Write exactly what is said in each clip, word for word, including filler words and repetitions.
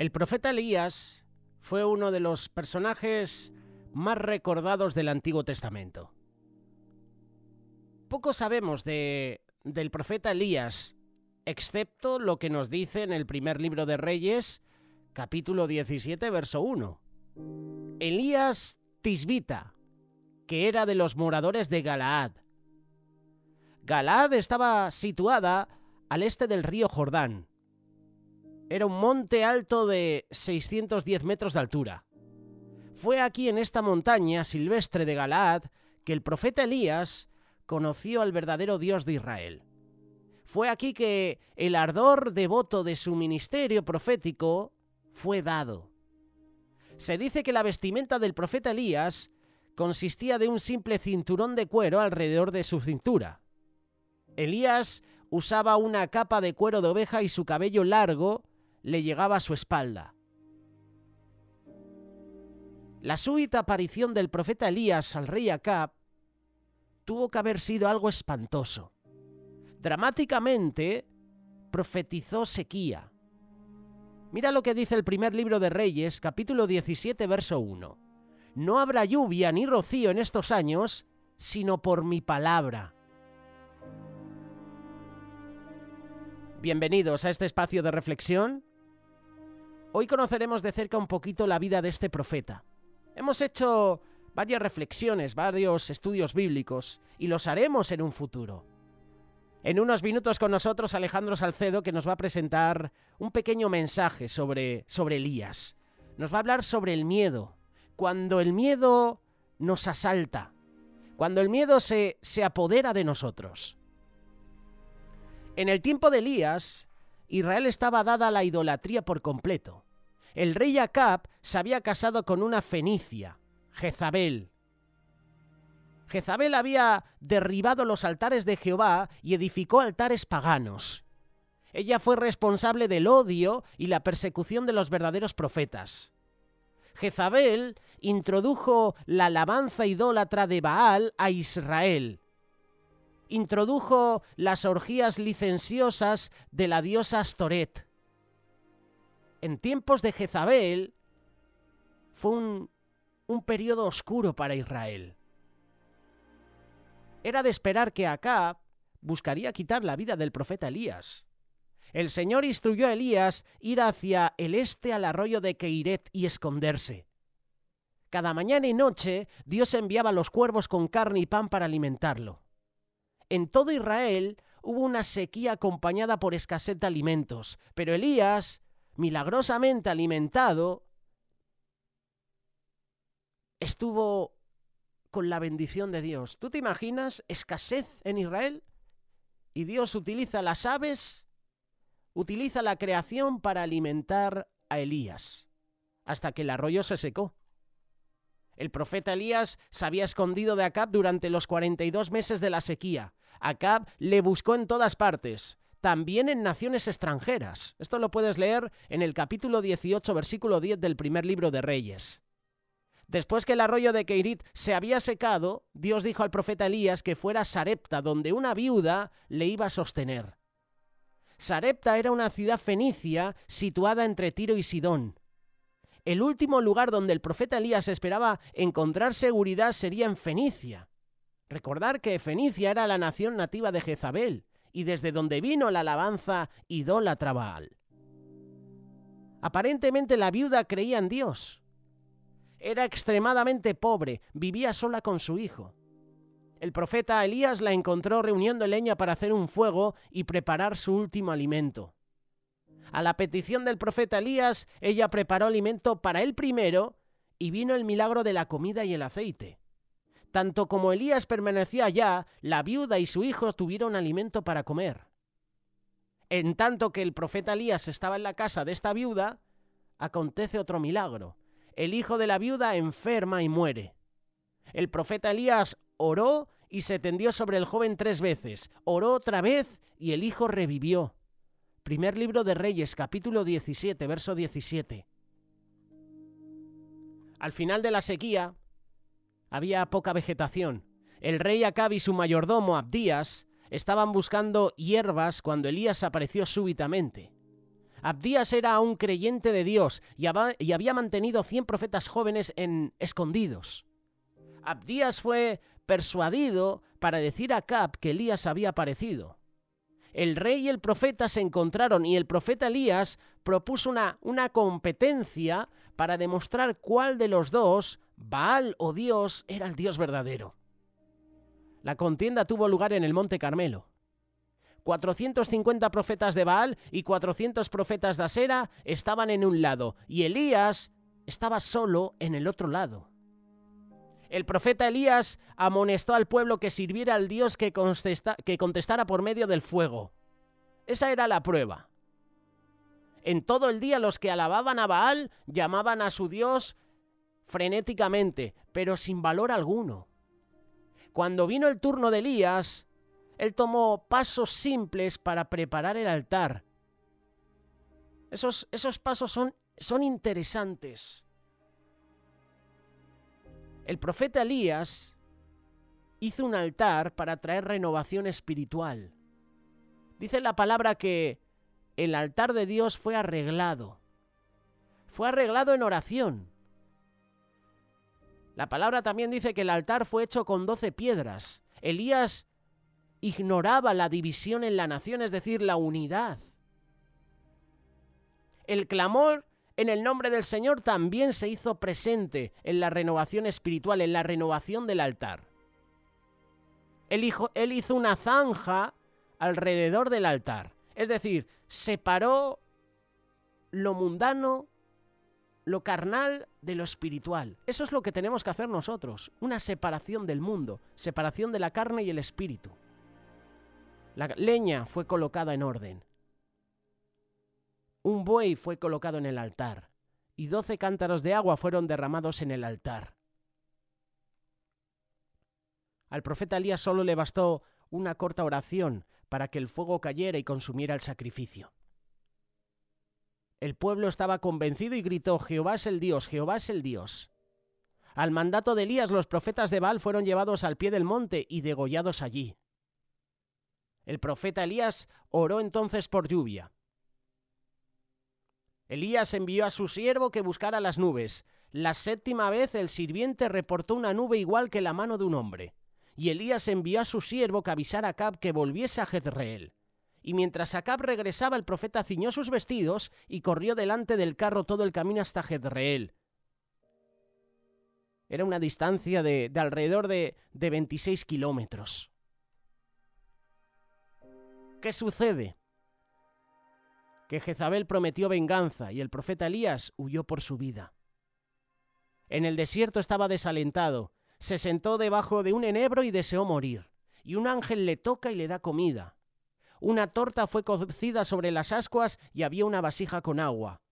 El profeta Elías fue uno de los personajes más recordados del Antiguo Testamento. Poco sabemos de, del profeta Elías, excepto lo que nos dice en el primer libro de Reyes, capítulo diecisiete, verso uno. Elías Tisbita, que era de los moradores de Galaad. Galaad estaba situada al este del río Jordán. Era un monte alto de seiscientos diez metros de altura. Fue aquí, en esta montaña silvestre de Galaad, que el profeta Elías conoció al verdadero Dios de Israel. Fue aquí que el ardor devoto de su ministerio profético fue dado. Se dice que la vestimenta del profeta Elías consistía de un simple cinturón de cuero alrededor de su cintura. Elías usaba una capa de cuero de oveja y su cabello largo le llegaba a su espalda. La súbita aparición del profeta Elías al rey Acab tuvo que haber sido algo espantoso. Dramáticamente profetizó sequía. Mira lo que dice el primer libro de Reyes, capítulo diecisiete, verso uno. No habrá lluvia ni rocío en estos años, sino por mi palabra. Bienvenidos a este espacio de reflexión. Hoy conoceremos de cerca un poquito la vida de este profeta. Hemos hecho varias reflexiones, varios estudios bíblicos, y los haremos en un futuro. En unos minutos con nosotros Alejandro Salcedo, que nos va a presentar un pequeño mensaje sobre, sobre Elías. Nos va a hablar sobre el miedo, cuando el miedo nos asalta, cuando el miedo se, se apodera de nosotros. En el tiempo de Elías, Israel estaba dada a la idolatría por completo. El rey Acab se había casado con una fenicia, Jezabel. Jezabel había derribado los altares de Jehová y edificó altares paganos. Ella fue responsable del odio y la persecución de los verdaderos profetas. Jezabel introdujo la alabanza idólatra de Baal a Israel. Introdujo las orgías licenciosas de la diosa Astoreth. En tiempos de Jezabel fue un, un periodo oscuro para Israel. Era de esperar que Acab buscaría quitar la vida del profeta Elías. El Señor instruyó a Elías ir hacia el este al arroyo de Querit y esconderse. Cada mañana y noche Dios enviaba a los cuervos con carne y pan para alimentarlo. En todo Israel hubo una sequía acompañada por escasez de alimentos, pero Elías, milagrosamente alimentado, estuvo con la bendición de Dios. ¿Tú te imaginas escasez en Israel? Y Dios utiliza las aves, utiliza la creación para alimentar a Elías, hasta que el arroyo se secó. El profeta Elías se había escondido de Acab durante los cuarenta y dos meses de la sequía. Acab le buscó en todas partes, también en naciones extranjeras. Esto lo puedes leer en el capítulo dieciocho, versículo diez del primer libro de Reyes. Después que el arroyo de Querit se había secado, Dios dijo al profeta Elías que fuera a Sarepta, donde una viuda le iba a sostener. Sarepta era una ciudad fenicia situada entre Tiro y Sidón. El último lugar donde el profeta Elías esperaba encontrar seguridad sería en Fenicia. Recordar que Fenicia era la nación nativa de Jezabel y desde donde vino la alabanza idólatra Baal. Aparentemente la viuda creía en Dios. Era extremadamente pobre, vivía sola con su hijo. El profeta Elías la encontró reuniendo leña para hacer un fuego y preparar su último alimento. A la petición del profeta Elías, ella preparó alimento para él primero y vino el milagro de la comida y el aceite. Tanto como Elías permaneció allá, la viuda y su hijo tuvieron alimento para comer. En tanto que el profeta Elías estaba en la casa de esta viuda, acontece otro milagro. El hijo de la viuda enferma y muere. El profeta Elías oró y se tendió sobre el joven tres veces, oró otra vez y el hijo revivió. Primer libro de Reyes, capítulo diecisiete, verso diecisiete. Al final de la sequía había poca vegetación. El rey Acab y su mayordomo Abdías estaban buscando hierbas cuando Elías apareció súbitamente. Abdías era un creyente de Dios y había mantenido cien profetas jóvenes en escondidos. Abdías fue persuadido para decir a Acab que Elías había aparecido. El rey y el profeta se encontraron y el profeta Elías propuso una, una competencia para demostrar cuál de los dos, Baal o Dios, era el Dios verdadero. La contienda tuvo lugar en el Monte Carmelo. cuatrocientos cincuenta profetas de Baal y cuatrocientos profetas de Asera estaban en un lado y Elías estaba solo en el otro lado. El profeta Elías amonestó al pueblo que sirviera al Dios que, contesta, que contestara por medio del fuego. Esa era la prueba. En todo el día los que alababan a Baal llamaban a su Dios frenéticamente, pero sin valor alguno. Cuando vino el turno de Elías, él tomó pasos simples para preparar el altar. Esos, esos pasos son, son interesantes. El profeta Elías hizo un altar para traer renovación espiritual. Dice la palabra que el altar de Dios fue arreglado. Fue arreglado en oración. La palabra también dice que el altar fue hecho con doce piedras. Elías ignoraba la división en la nación, es decir, la unidad. El clamor en el nombre del Señor también se hizo presente en la renovación espiritual, en la renovación del altar. Él hizo, él hizo una zanja alrededor del altar. Es decir, separó lo mundano, lo carnal de lo espiritual. Eso es lo que tenemos que hacer nosotros. Una separación del mundo, separación de la carne y el espíritu. La leña fue colocada en orden. Un buey fue colocado en el altar y doce cántaros de agua fueron derramados en el altar. Al profeta Elías solo le bastó una corta oración para que el fuego cayera y consumiera el sacrificio. El pueblo estaba convencido y gritó: Jehová es el Dios, Jehová es el Dios. Al mandato de Elías, los profetas de Baal fueron llevados al pie del monte y degollados allí. El profeta Elías oró entonces por lluvia. Elías envió a su siervo que buscara las nubes. La séptima vez el sirviente reportó una nube igual que la mano de un hombre. Y Elías envió a su siervo que avisara a Acab que volviese a Jezreel. Y mientras Acab regresaba, el profeta ciñó sus vestidos y corrió delante del carro todo el camino hasta Jezreel. Era una distancia de, de alrededor de, de veintiséis kilómetros. ¿Qué sucede? Que Jezabel prometió venganza y el profeta Elías huyó por su vida. En el desierto estaba desalentado, se sentó debajo de un enebro y deseó morir, y un ángel le toca y le da comida. Una torta fue cocida sobre las ascuas y había una vasija con agua.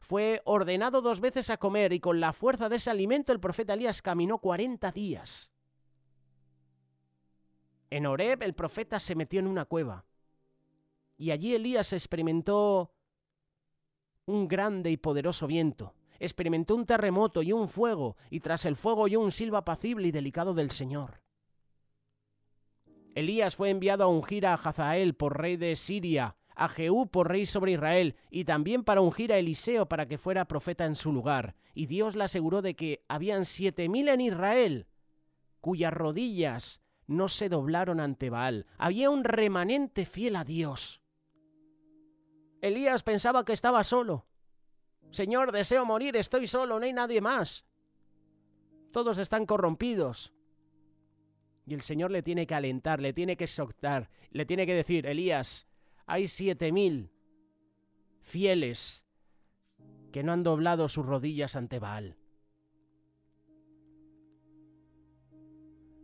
Fue ordenado dos veces a comer y con la fuerza de ese alimento el profeta Elías caminó cuarenta días. En Horeb el profeta se metió en una cueva. Y allí Elías experimentó un grande y poderoso viento, experimentó un terremoto y un fuego, y tras el fuego oyó un silbo apacible y delicado del Señor. Elías fue enviado a ungir a Jazael por rey de Siria, a Jeú por rey sobre Israel, y también para ungir a Eliseo para que fuera profeta en su lugar. Y Dios le aseguró de que habían siete mil en Israel, cuyas rodillas no se doblaron ante Baal. Había un remanente fiel a Dios. Elías pensaba que estaba solo. Señor, deseo morir, estoy solo, no hay nadie más. Todos están corrompidos. Y el Señor le tiene que alentar, le tiene que exhortar, le tiene que decir: Elías, hay siete mil fieles que no han doblado sus rodillas ante Baal.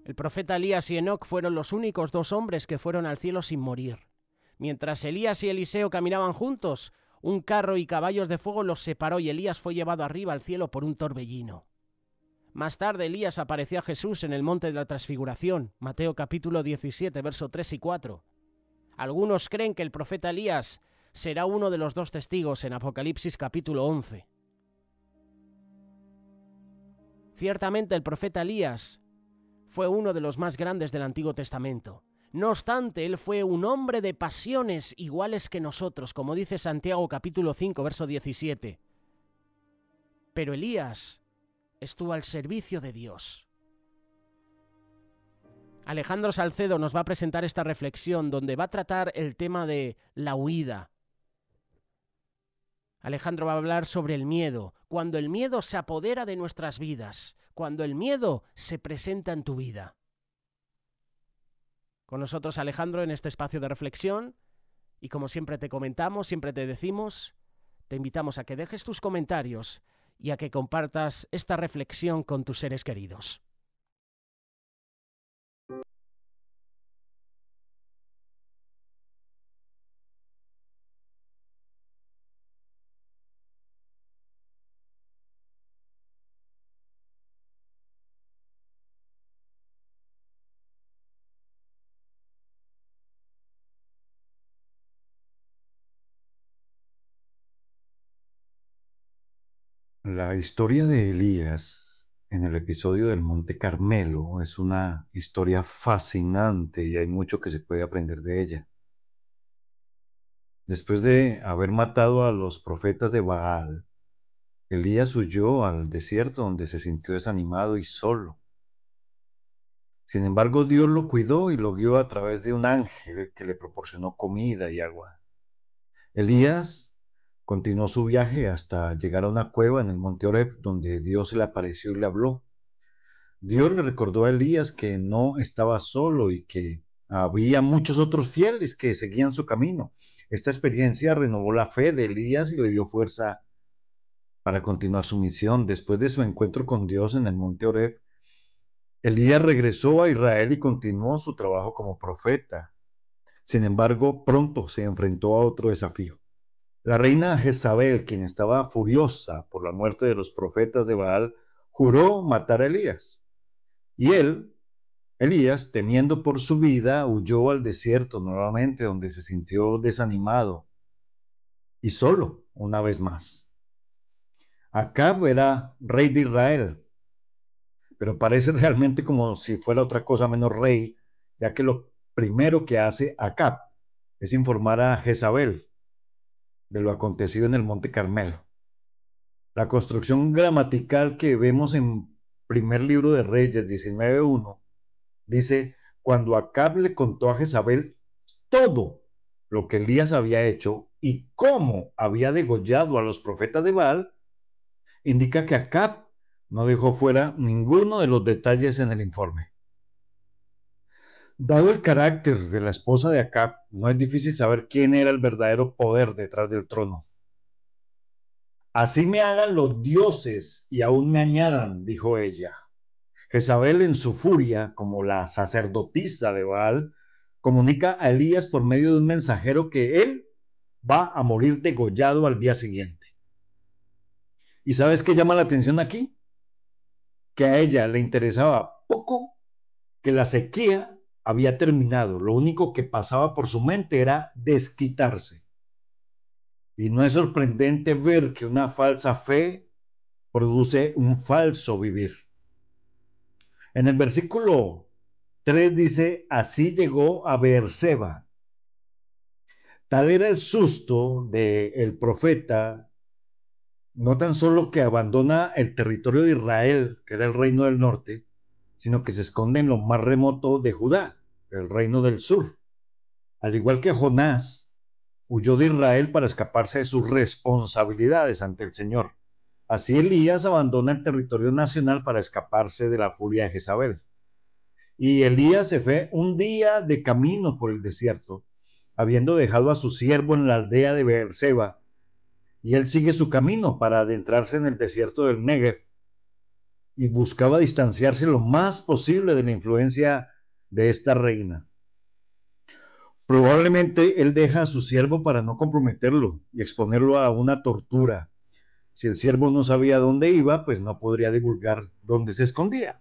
El profeta Elías y Enoc fueron los únicos dos hombres que fueron al cielo sin morir. Mientras Elías y Eliseo caminaban juntos, un carro y caballos de fuego los separó y Elías fue llevado arriba al cielo por un torbellino. Más tarde Elías apareció a Jesús en el monte de la transfiguración, Mateo capítulo diecisiete, versos tres y cuatro. Algunos creen que el profeta Elías será uno de los dos testigos en Apocalipsis capítulo once. Ciertamente el profeta Elías fue uno de los más grandes del Antiguo Testamento. No obstante, él fue un hombre de pasiones iguales que nosotros, como dice Santiago capítulo cinco, verso diecisiete. Pero Elías estuvo al servicio de Dios. Alejandro Salcedo nos va a presentar esta reflexión donde va a tratar el tema de la huida. Alejandro va a hablar sobre el miedo. Cuando el miedo se apodera de nuestras vidas, cuando el miedo se presenta en tu vida. Con nosotros Alejandro en este espacio de reflexión. Y como siempre te comentamos, siempre te decimos, te invitamos a que dejes tus comentarios y a que compartas esta reflexión con tus seres queridos. La historia de Elías en el episodio del Monte Carmelo es una historia fascinante y hay mucho que se puede aprender de ella. Después de haber matado a los profetas de Baal, Elías huyó al desierto donde se sintió desanimado y solo. Sin embargo, Dios lo cuidó y lo guió a través de un ángel que le proporcionó comida y agua. Elías continuó su viaje hasta llegar a una cueva en el monte Horeb, donde Dios le apareció y le habló. Dios le recordó a Elías que no estaba solo y que había muchos otros fieles que seguían su camino. Esta experiencia renovó la fe de Elías y le dio fuerza para continuar su misión. Después de su encuentro con Dios en el monte Horeb, Elías regresó a Israel y continuó su trabajo como profeta. Sin embargo, pronto se enfrentó a otro desafío. La reina Jezabel, quien estaba furiosa por la muerte de los profetas de Baal, juró matar a Elías. Y él, Elías, temiendo por su vida, huyó al desierto nuevamente, donde se sintió desanimado y solo una vez más. Acab era rey de Israel, pero parece realmente como si fuera otra cosa menos rey, ya que lo primero que hace Acab es informar a Jezabel de lo acontecido en el Monte Carmelo. La construcción gramatical que vemos en primer libro de Reyes diecinueve uno dice: cuando Acab le contó a Jezabel todo lo que Elías había hecho y cómo había degollado a los profetas de Baal, indica que Acab no dejó fuera ninguno de los detalles en el informe. Dado el carácter de la esposa de Acab, no es difícil saber quién era el verdadero poder detrás del trono. Así me hagan los dioses y aún me añadan, dijo ella. Jezabel, en su furia, como la sacerdotisa de Baal, comunica a Elías por medio de un mensajero que él va a morir degollado al día siguiente. ¿Y sabes qué llama la atención aquí? Que a ella le interesaba poco que la sequía había terminado. Lo único que pasaba por su mente era desquitarse. Y no es sorprendente ver que una falsa fe produce un falso vivir. En el versículo tres dice: así llegó a Beerseba. Tal era el susto del profeta, no tan solo que abandona el territorio de Israel, que era el reino del norte, sino que se esconde en lo más remoto de Judá, el reino del sur. Al igual que Jonás, huyó de Israel para escaparse de sus responsabilidades ante el Señor. Así Elías abandona el territorio nacional para escaparse de la furia de Jezabel. Y Elías se fue un día de camino por el desierto, habiendo dejado a su siervo en la aldea de Beerseba, y él sigue su camino para adentrarse en el desierto del Negev, y buscaba distanciarse lo más posible de la influencia de esta reina. Probablemente él deja a su siervo para no comprometerlo y exponerlo a una tortura. Si el siervo no sabía dónde iba, pues no podría divulgar dónde se escondía.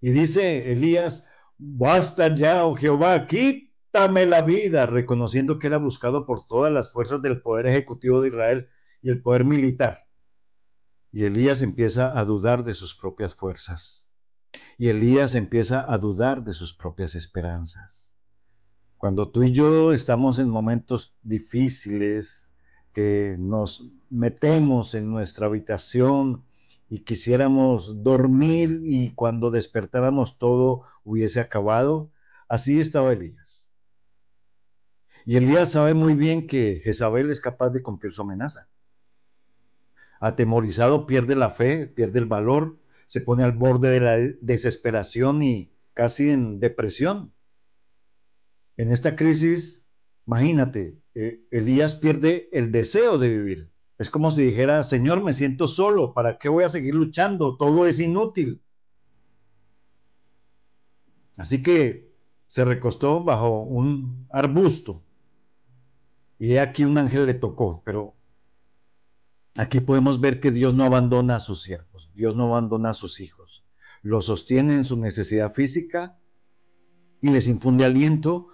Y dice Elías: basta ya, oh Jehová, quítame la vida, reconociendo que era buscado por todas las fuerzas del poder ejecutivo de Israel y el poder militar. Y Elías empieza a dudar de sus propias fuerzas. Y Elías empieza a dudar de sus propias esperanzas. Cuando tú y yo estamos en momentos difíciles, que nos metemos en nuestra habitación y quisiéramos dormir, y cuando despertáramos todo hubiese acabado, así estaba Elías. Y Elías sabe muy bien que Jezabel es capaz de cumplir su amenaza. Atemorizado, pierde la fe, pierde el valor, se pone al borde de la desesperación y casi en depresión. En esta crisis, imagínate, eh, Elías pierde el deseo de vivir. Es como si dijera: Señor, me siento solo, ¿para qué voy a seguir luchando? Todo es inútil. Así que se recostó bajo un arbusto, y aquí un ángel le tocó. Pero aquí podemos ver que Dios no abandona a sus siervos, Dios no abandona a sus hijos. Los sostiene en su necesidad física y les infunde aliento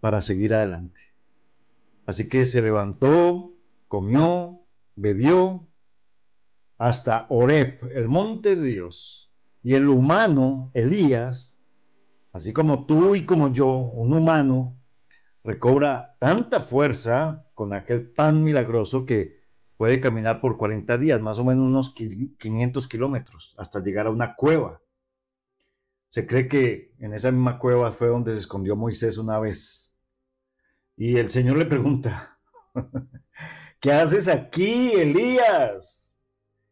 para seguir adelante. Así que se levantó, comió, bebió hasta Horeb, el monte de Dios. Y el humano, Elías, así como tú y como yo, un humano, recobra tanta fuerza con aquel pan milagroso que puede caminar por cuarenta días, más o menos unos quinientos kilómetros, hasta llegar a una cueva. Se cree que en esa misma cueva fue donde se escondió Moisés una vez. Y el Señor le pregunta: ¿qué haces aquí, Elías?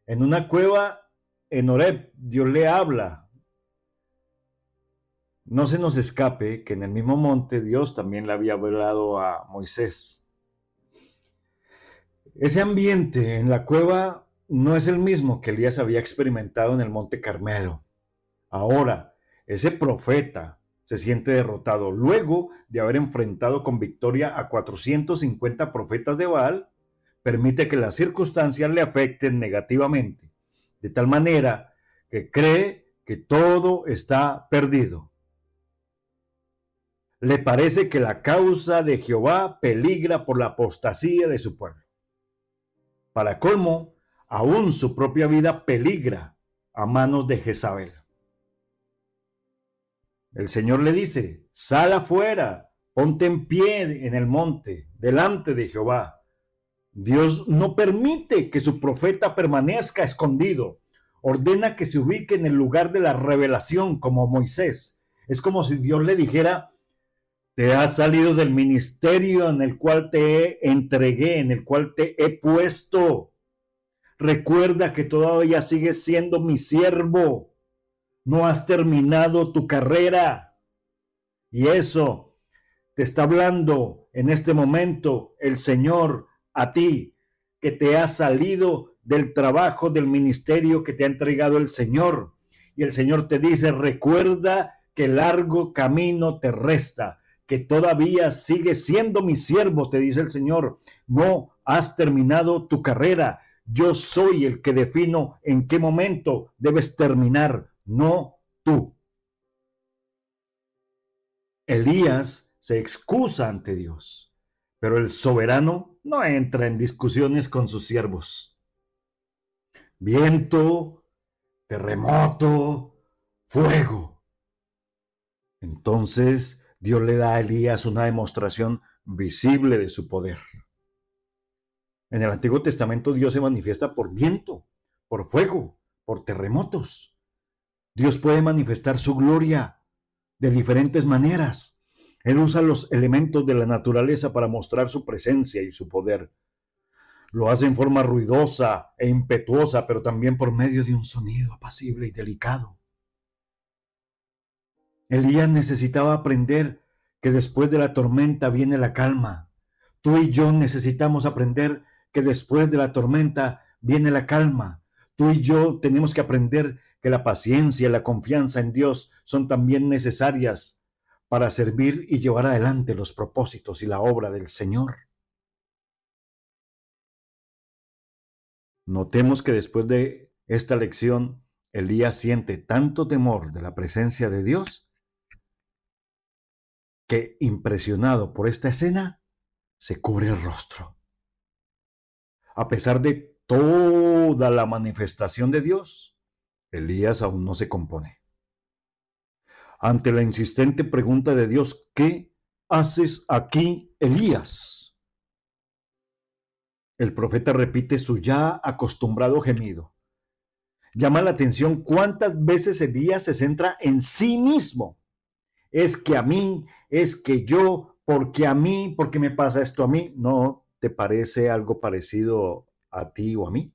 En una cueva en Horeb, Dios le habla. No se nos escape que en el mismo monte Dios también le había hablado a Moisés. Ese ambiente en la cueva no es el mismo que Elías había experimentado en el Monte Carmelo. Ahora, ese profeta se siente derrotado luego de haber enfrentado con victoria a cuatrocientos cincuenta profetas de Baal. Permite que las circunstancias le afecten negativamente, de tal manera que cree que todo está perdido. Le parece que la causa de Jehová peligra por la apostasía de su pueblo. Para colmo, aún su propia vida peligra a manos de Jezabel. El Señor le dice: sal afuera, ponte en pie en el monte, delante de Jehová. Dios no permite que su profeta permanezca escondido. Ordena que se ubique en el lugar de la revelación, como Moisés. Es como si Dios le dijera: te has salido del ministerio en el cual te entregué, en el cual te he puesto. Recuerda que todavía sigues siendo mi siervo. No has terminado tu carrera. Y eso te está hablando en este momento el Señor a ti, que te has salido del trabajo, del ministerio que te ha entregado el Señor. Y el Señor te dice: recuerda que largo camino te resta, que todavía sigue siendo mi siervo, te dice el Señor. No has terminado tu carrera. Yo soy el que defino en qué momento debes terminar, no tú. Elías se excusa ante Dios, pero el soberano no entra en discusiones con sus siervos. Viento, terremoto, fuego. Entonces, Dios le da a Elías una demostración visible de su poder. En el Antiguo Testamento Dios se manifiesta por viento, por fuego, por terremotos. Dios puede manifestar su gloria de diferentes maneras. Él usa los elementos de la naturaleza para mostrar su presencia y su poder. Lo hace en forma ruidosa e impetuosa, pero también por medio de un sonido apacible y delicado. Elías necesitaba aprender que después de la tormenta viene la calma. Tú y yo necesitamos aprender que después de la tormenta viene la calma. Tú y yo tenemos que aprender que la paciencia y la confianza en Dios son también necesarias para servir y llevar adelante los propósitos y la obra del Señor. Notemos que después de esta lección, Elías siente tanto temor de la presencia de Dios que, impresionado por esta escena, se cubre el rostro. A pesar de toda la manifestación de Dios, Elías aún no se compone. Ante la insistente pregunta de Dios, ¿qué haces aquí, Elías?, el profeta repite su ya acostumbrado gemido. Llama la atención cuántas veces Elías se centra en sí mismo. Es que a mí, es que yo, porque a mí, porque me pasa esto a mí. ¿No te parece algo parecido a ti o a mí?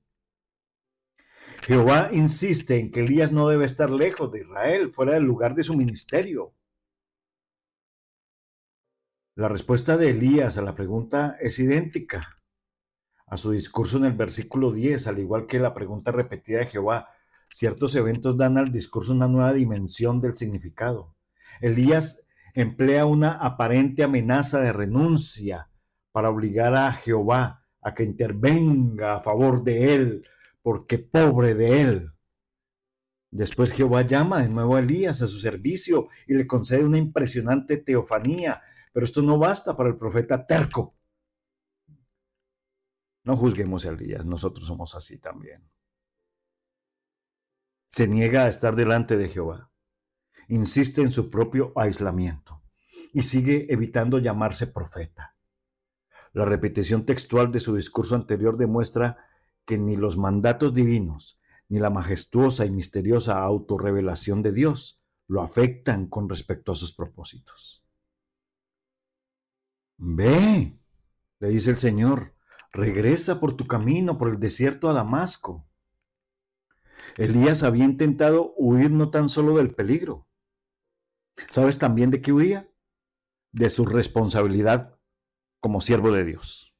Jehová insiste en que Elías no debe estar lejos de Israel, fuera del lugar de su ministerio. La respuesta de Elías a la pregunta es idéntica a su discurso en el versículo diez, al igual que la pregunta repetida de Jehová. Ciertos eventos dan al discurso una nueva dimensión del significado. Elías emplea una aparente amenaza de renuncia para obligar a Jehová a que intervenga a favor de él, porque pobre de él. Después Jehová llama de nuevo a Elías a su servicio y le concede una impresionante teofanía, pero esto no basta para el profeta terco. No juzguemos a Elías, nosotros somos así también. Se niega a estar delante de Jehová, insiste en su propio aislamiento y sigue evitando llamarse profeta. La repetición textual de su discurso anterior demuestra que ni los mandatos divinos, ni la majestuosa y misteriosa autorrevelación de Dios lo afectan con respecto a sus propósitos. Ve, le dice el Señor, regresa por tu camino, por el desierto a Damasco. Elías había intentado huir no tan solo del peligro. ¿Sabes también de qué huía? De su responsabilidad como siervo de Dios.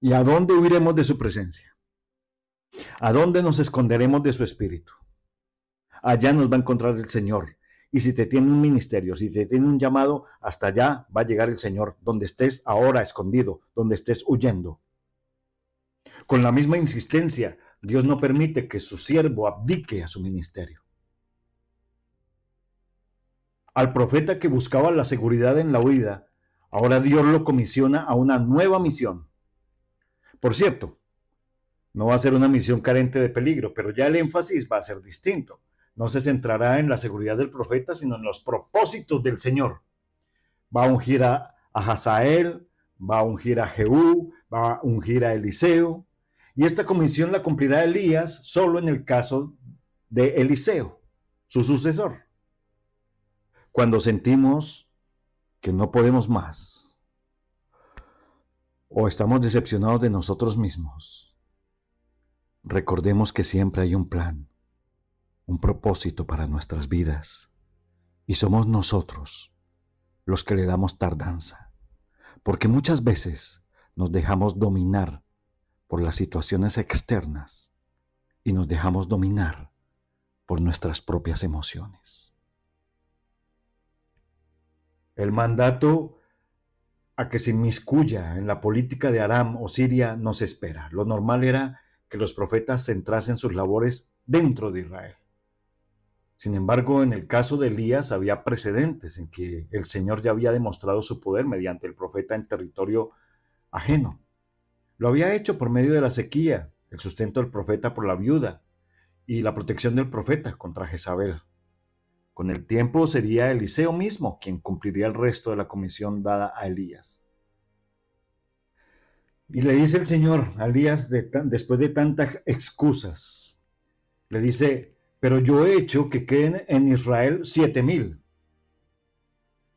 ¿Y a dónde huiremos de su presencia? ¿A dónde nos esconderemos de su espíritu? Allá nos va a encontrar el Señor. Y si te tiene un ministerio, si te tiene un llamado, hasta allá va a llegar el Señor, donde estés ahora escondido, donde estés huyendo. Con la misma insistencia, Dios no permite que su siervo abdique a su ministerio. Al profeta que buscaba la seguridad en la huida, ahora Dios lo comisiona a una nueva misión. Por cierto, no va a ser una misión carente de peligro, pero ya el énfasis va a ser distinto. No se centrará en la seguridad del profeta, sino en los propósitos del Señor. Va a ungir a, a Jazael, va a ungir a Jeú, va a ungir a Eliseo. Y esta comisión la cumplirá Elías solo en el caso de Eliseo, su sucesor. Cuando sentimos que no podemos más, o estamos decepcionados de nosotros mismos, recordemos que siempre hay un plan, un propósito para nuestras vidas, y somos nosotros los que le damos tardanza, porque muchas veces nos dejamos dominar por las situaciones externas y nos dejamos dominar por nuestras propias emociones. El mandato a que se inmiscuya en la política de Aram o Siria no se espera. Lo normal era que los profetas centrasen sus labores dentro de Israel. Sin embargo, en el caso de Elías había precedentes en que el Señor ya había demostrado su poder mediante el profeta en territorio ajeno. Lo había hecho por medio de la sequía, el sustento del profeta por la viuda y la protección del profeta contra Jezabel. Con el tiempo sería Eliseo mismo quien cumpliría el resto de la comisión dada a Elías. Y le dice el Señor a Elías, de tan, después de tantas excusas, le dice, pero yo he hecho que queden en Israel siete mil.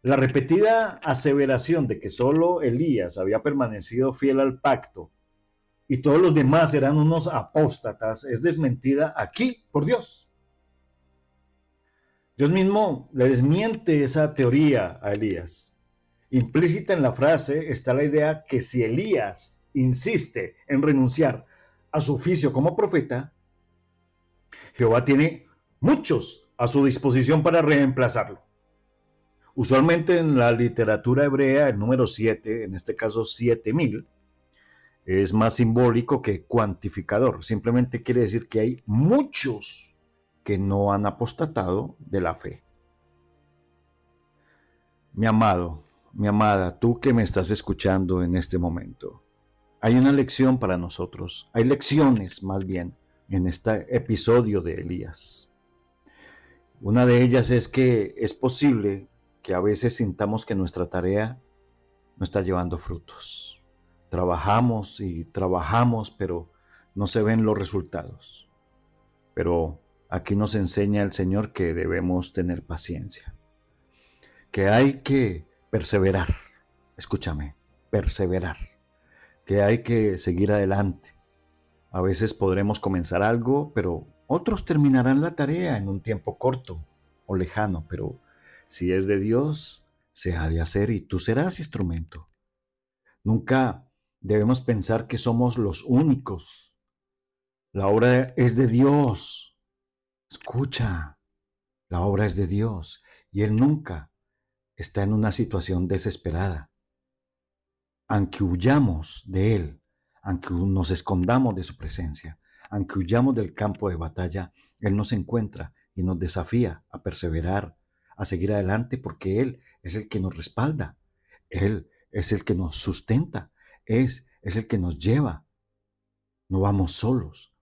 La repetida aseveración de que solo Elías había permanecido fiel al pacto y todos los demás eran unos apóstatas es desmentida aquí por Dios. Dios mismo le desmiente esa teoría a Elías. Implícita en la frase está la idea que si Elías insiste en renunciar a su oficio como profeta, Jehová tiene muchos a su disposición para reemplazarlo. Usualmente en la literatura hebrea, el número siete, en este caso siete mil, es más simbólico que cuantificador. Simplemente quiere decir que hay muchos que no han apostatado de la fe. Mi amado, mi amada, tú que me estás escuchando en este momento, hay una lección para nosotros. Hay lecciones, más bien, en este episodio de Elías. Una de ellas es que es posible que a veces sintamos que nuestra tarea no está llevando frutos. Trabajamos y trabajamos, pero no se ven los resultados. Pero aquí nos enseña el Señor que debemos tener paciencia, que hay que perseverar, escúchame, perseverar, que hay que seguir adelante. A veces podremos comenzar algo, pero otros terminarán la tarea en un tiempo corto o lejano, pero si es de Dios, se ha de hacer y tú serás instrumento. Nunca debemos pensar que somos los únicos. La obra es de Dios. Escucha, la obra es de Dios y Él nunca está en una situación desesperada. Aunque huyamos de Él, aunque nos escondamos de su presencia, aunque huyamos del campo de batalla, Él nos encuentra y nos desafía a perseverar, a seguir adelante, porque Él es el que nos respalda, Él es el que nos sustenta, es, es el que nos lleva. No vamos solos.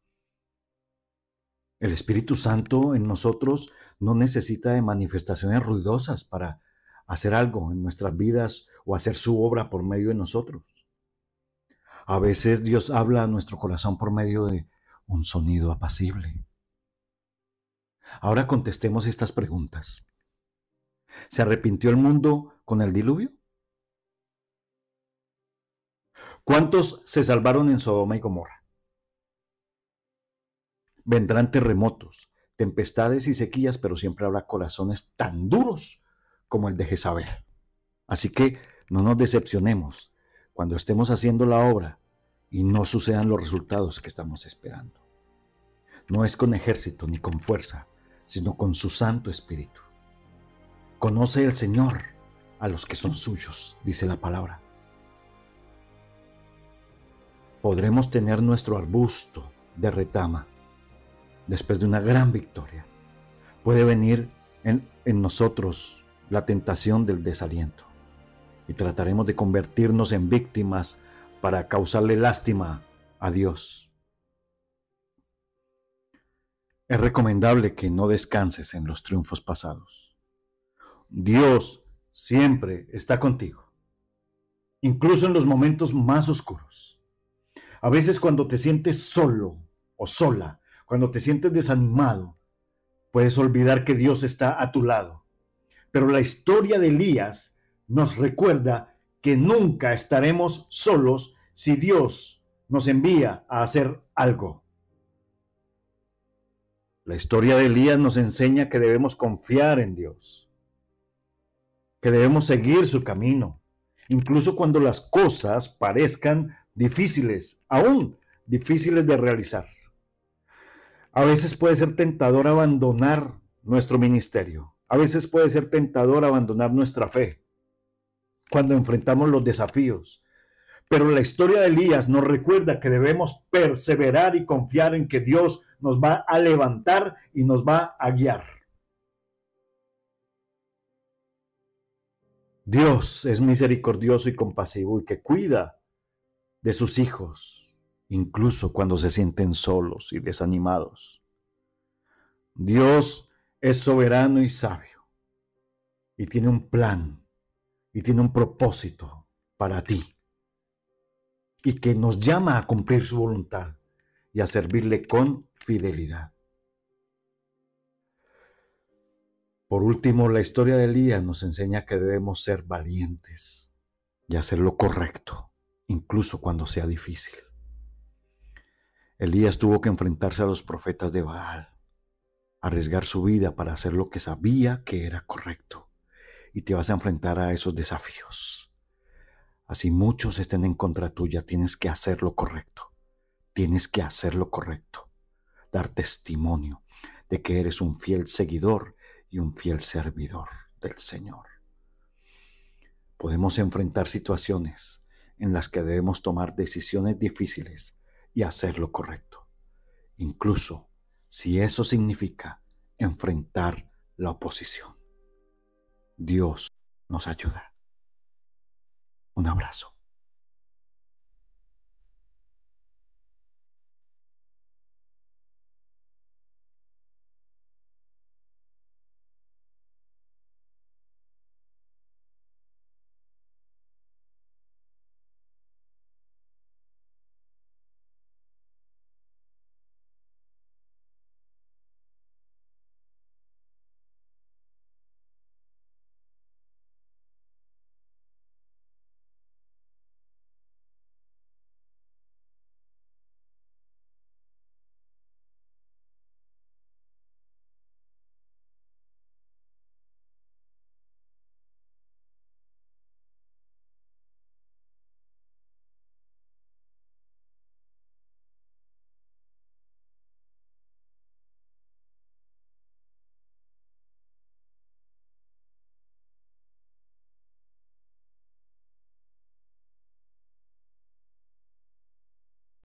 El Espíritu Santo en nosotros no necesita de manifestaciones ruidosas para hacer algo en nuestras vidas o hacer su obra por medio de nosotros. A veces Dios habla a nuestro corazón por medio de un sonido apacible. Ahora contestemos estas preguntas. ¿Se arrepintió el mundo con el diluvio? ¿Cuántos se salvaron en Sodoma y Gomorra? Vendrán terremotos, tempestades y sequías, pero siempre habrá corazones tan duros como el de Jezabel. Así que no nos decepcionemos cuando estemos haciendo la obra y no sucedan los resultados que estamos esperando. No es con ejército ni con fuerza, sino con su Santo Espíritu. Conoce el Señor a los que son suyos, dice la palabra. Podremos tener nuestro arbusto de retama después de una gran victoria. Puede venir en, en nosotros la tentación del desaliento, y trataremos de convertirnos en víctimas para causarle lástima a Dios. Es recomendable que no descanses en los triunfos pasados. Dios siempre está contigo, incluso en los momentos más oscuros. A veces cuando te sientes solo o sola, cuando te sientes desanimado, puedes olvidar que Dios está a tu lado. Pero la historia de Elías nos recuerda que nunca estaremos solos si Dios nos envía a hacer algo. La historia de Elías nos enseña que debemos confiar en Dios, que debemos seguir su camino, incluso cuando las cosas parezcan difíciles, aún difíciles de realizar. A veces puede ser tentador abandonar nuestro ministerio, a veces puede ser tentador abandonar nuestra fe, cuando enfrentamos los desafíos. Pero la historia de Elías nos recuerda que debemos perseverar y confiar en que Dios nos va a levantar y nos va a guiar. Dios es misericordioso y compasivo y que cuida de sus hijos, incluso cuando se sienten solos y desanimados. Dios es soberano y sabio y tiene un plan y tiene un propósito para ti, y que nos llama a cumplir su voluntad y a servirle con fidelidad. Por último, la historia de Elías nos enseña que debemos ser valientes y hacer lo correcto, incluso cuando sea difícil. Elías tuvo que enfrentarse a los profetas de Baal, arriesgar su vida para hacer lo que sabía que era correcto. Y te vas a enfrentar a esos desafíos. Así muchos estén en contra tuya, tienes que hacer lo correcto. Tienes que hacer lo correcto. Dar testimonio de que eres un fiel seguidor y un fiel servidor del Señor. Podemos enfrentar situaciones en las que debemos tomar decisiones difíciles y hacer lo correcto, incluso si eso significa enfrentar la oposición. Dios nos ayuda. Un abrazo.